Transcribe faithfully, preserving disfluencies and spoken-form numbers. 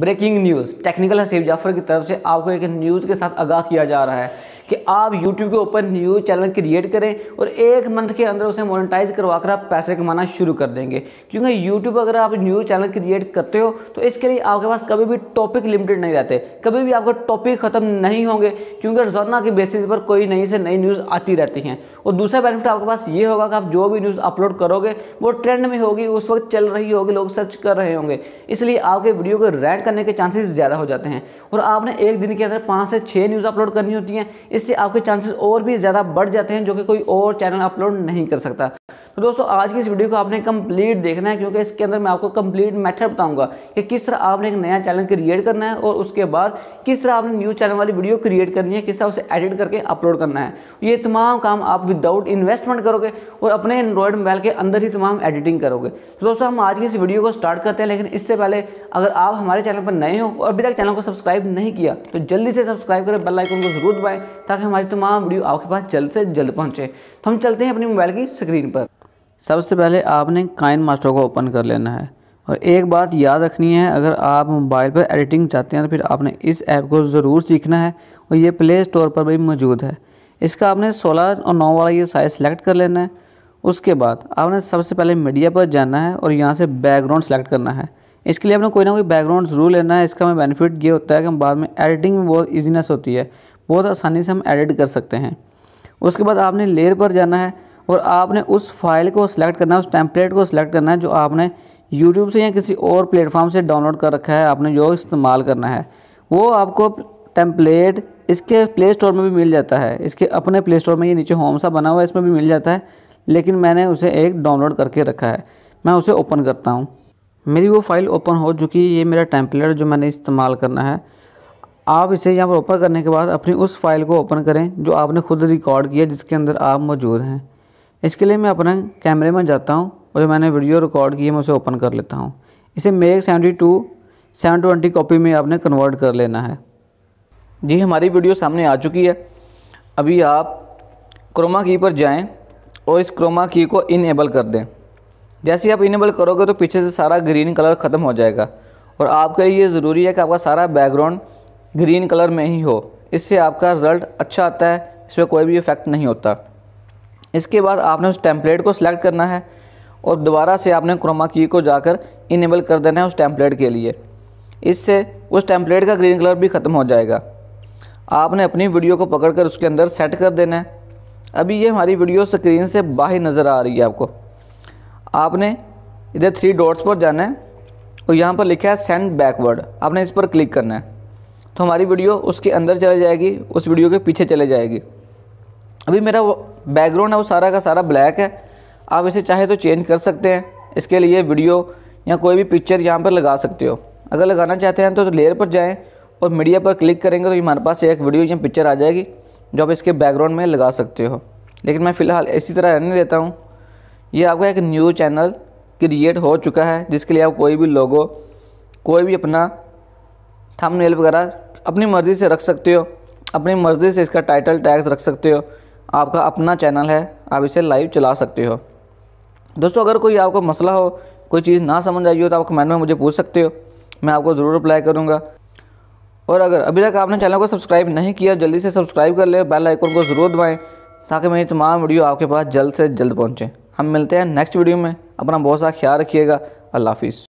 Breaking news, technical Haseeb Jafar की तरफ से आपको एक न्यूज़ के साथ आगाह किया जा रहा है कि आप YouTube के ऊपर न्यूज़ चैनल क्रिएट करें और एक मंथ के अंदर उसे मोनेटाइज करवा कर आप पैसे कमाना शुरू कर देंगे। क्योंकि YouTube अगर आप न्यूज़ चैनल क्रिएट करते हो तो इसके लिए आपके पास कभी भी टॉपिक लिमिटेड नहीं रहते, कभी भी आपका टॉपिक ख़त्म नहीं होंगे, क्योंकि रोज़ाना के बेसिस पर कोई नई से नई न्यूज़ आती रहती हैं। और दूसरा बेनिफिट आपके पास ये होगा कि आप जो भी न्यूज़ अपलोड करोगे वो ट्रेंड में होगी, उस वक्त चल रही होगी, लोग सर्च कर रहे होंगे, इसलिए आपके वीडियो को रैंक करने के चांसेस ज़्यादा हो जाते हैं। और आपने एक दिन के अंदर पाँच से छः न्यूज़ अपलोड करनी होती हैं, इससे आपके चांसेस और भी ज़्यादा बढ़ जाते हैं, जो कि कोई और चैनल अपलोड नहीं कर सकता। तो दोस्तों आज की इस वीडियो को आपने कंप्लीट देखना है, क्योंकि इसके अंदर मैं आपको कंप्लीट मेथड बताऊंगा कि किस तरह आपने एक नया चैनल क्रिएट करना है और उसके बाद किस तरह आपने न्यूज़ चैनल वाली वीडियो क्रिएट करनी है, किस तरह उसे एडिट करके अपलोड करना है। ये तमाम काम आप विदाउट इन्वेस्टमेंट करोगे और अपने एंड्रॉयड मोबाइल के अंदर ही तमाम एडिटिंग करोगे। तो दोस्तों हम आज की इस वीडियो को स्टार्ट करते हैं, लेकिन इससे पहले अगर आप हमारे चैनल पर नए हो और अभी तक चैनल को सब्सक्राइब नहीं किया तो जल्दी से सब्सक्राइब करें, बेल आइकन को जरूर दबाएं ताकि हमारी तमाम वीडियो आपके पास जल्द से जल्द पहुंचे। तो हम चलते हैं अपने मोबाइल की स्क्रीन पर। सबसे पहले आपने काइनमास्टर को ओपन कर लेना है और एक बात याद रखनी है, अगर आप मोबाइल पर एडिटिंग चाहते हैं तो फिर आपने इस ऐप को ज़रूर सीखना है और ये प्ले स्टोर पर भी मौजूद है। इसका आपने सोलह और नौ वाला ये साइज सेलेक्ट कर लेना है। उसके बाद आपने सबसे पहले मीडिया पर जाना है और यहाँ से बैकग्राउंड सेलेक्ट करना है। इसके लिए आपने कोई ना कोई बैकग्राउंड ज़रूर लेना है। इसका हमें बेनिफिट ये होता है कि हम बाद में एडिटिंग में बहुत ईजीनेस होती है, बहुत आसानी से हम एडिट कर सकते हैं। उसके बाद आपने लेयर पर जाना है और आपने उस फाइल को सिलेक्ट करना है, उस टेम्पलेट को सिलेक्ट करना है जो आपने यूट्यूब से या किसी और प्लेटफॉर्म से डाउनलोड कर रखा है, आपने जो इस्तेमाल करना है। वो आपको टेम्पलेट इसके प्ले स्टोर में भी मिल जाता है, इसके अपने प्ले स्टोर में, ये नीचे होम सा बना हुआ है, इसमें भी मिल जाता है, लेकिन मैंने उसे एक डाउनलोड करके रखा है। मैं उसे ओपन करता हूँ, मेरी वो फाइल ओपन हो चुकी है। ये मेरा टेम्पलेट जो मैंने इस्तेमाल करना है। आप इसे यहाँ पर ओपन करने के बाद अपनी उस फाइल को ओपन करें जो आपने खुद रिकॉर्ड किया, जिसके अंदर आप मौजूद हैं। इसके लिए मैं अपने कैमरे में जाता हूँ और जो मैंने वीडियो रिकॉर्ड की है मैं उसे ओपन कर लेता हूँ। इसे make seventy two seven twenty copy में आपने कन्वर्ट कर लेना है। जी हमारी वीडियो सामने आ चुकी है। अभी आप क्रोमा की पर जाएँ और इस क्रोमा की को इनेबल कर दें। जैसे आप इनेबल करोगे तो पीछे से सारा ग्रीन कलर ख़त्म हो जाएगा और आपके लिए ज़रूरी है कि आपका सारा बैकग्राउंड ग्रीन कलर में ही हो, इससे आपका रिज़ल्ट अच्छा आता है, इसमें कोई भी इफेक्ट नहीं होता। इसके बाद आपने उस टेम्पलेट को सिलेक्ट करना है और दोबारा से आपने क्रोमा की को जाकर इनेबल कर देना है उस टेम्पलेट के लिए, इससे उस टेम्पलेट का ग्रीन कलर भी ख़त्म हो जाएगा। आपने अपनी वीडियो को पकड़ कर उसके अंदर सेट कर देना है। अभी ये हमारी वीडियो स्क्रीन से बाहर नज़र आ रही है आपको। आपने इधर थ्री डॉट्स पर जाना है और यहाँ पर लिखा है सेंड बैकवर्ड, आपने इस पर क्लिक करना है तो हमारी वीडियो उसके अंदर चले जाएगी, उस वीडियो के पीछे चले जाएगी। अभी मेरा वो बैकग्राउंड है वो सारा का सारा ब्लैक है, आप इसे चाहे तो चेंज कर सकते हैं। इसके लिए वीडियो या कोई भी पिक्चर यहाँ पर लगा सकते हो। अगर लगाना चाहते हैं तो, तो लेयर पर जाएँ और मीडिया पर क्लिक करेंगे तो हमारे पास एक वीडियो या पिक्चर आ जाएगी जो आप इसके बैकग्राउंड में लगा सकते हो। लेकिन मैं फ़िलहाल इसी तरह रहने देता हूँ। ये आपका एक न्यू चैनल क्रिएट हो चुका है, जिसके लिए आप कोई भी लोगो, कोई भी अपना थंबनेल वगैरह अपनी मर्ज़ी से रख सकते हो, अपनी मर्ज़ी से इसका टाइटल टैग्स रख सकते हो। आपका अपना चैनल है, आप इसे लाइव चला सकते हो। दोस्तों अगर कोई आपको मसला हो, कोई चीज़ ना समझ आई हो तो आप कमेंट में मुझे पूछ सकते हो, मैं आपको ज़रूर रिप्लाई करूँगा। और अगर अभी तक आपने चैनल को सब्सक्राइब नहीं किया, जल्दी से सब्सक्राइब कर लें, बेल आइकन को ज़रूर दबाएँ ताकि मेरी तमाम वीडियो आपके पास जल्द से जल्द पहुँचें। हम मिलते हैं नेक्स्ट वीडियो में। अपना बहुत सा ख्याल रखिएगा। अल्लाह हाफिज़।